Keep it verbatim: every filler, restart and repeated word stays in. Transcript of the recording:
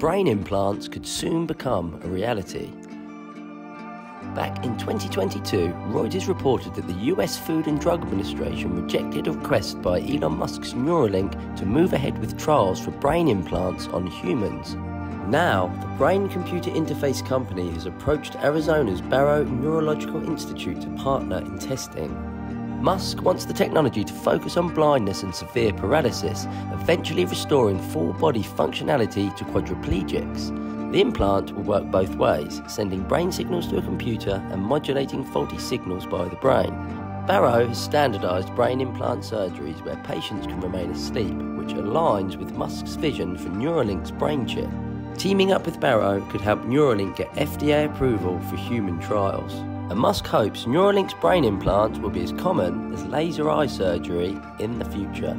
brain implants could soon become a reality. Back in twenty twenty-two, Reuters reported that the U S Food and Drug Administration rejected a request by Elon Musk's Neuralink to move ahead with trials for brain implants on humans. Now, the Brain Computer Interface Company has approached Arizona's Barrow Neurological Institute to partner in testing. Musk wants the technology to focus on blindness and severe paralysis, eventually restoring full-body functionality to quadriplegics. The implant will work both ways, sending brain signals to a computer and modulating faulty signals by the brain. Barrow has standardised brain implant surgeries where patients can remain asleep, which aligns with Musk's vision for Neuralink's brain chip. Teaming up with Barrow could help Neuralink get F D A approval for human trials. And Musk hopes Neuralink's brain implants will be as common as laser eye surgery in the future.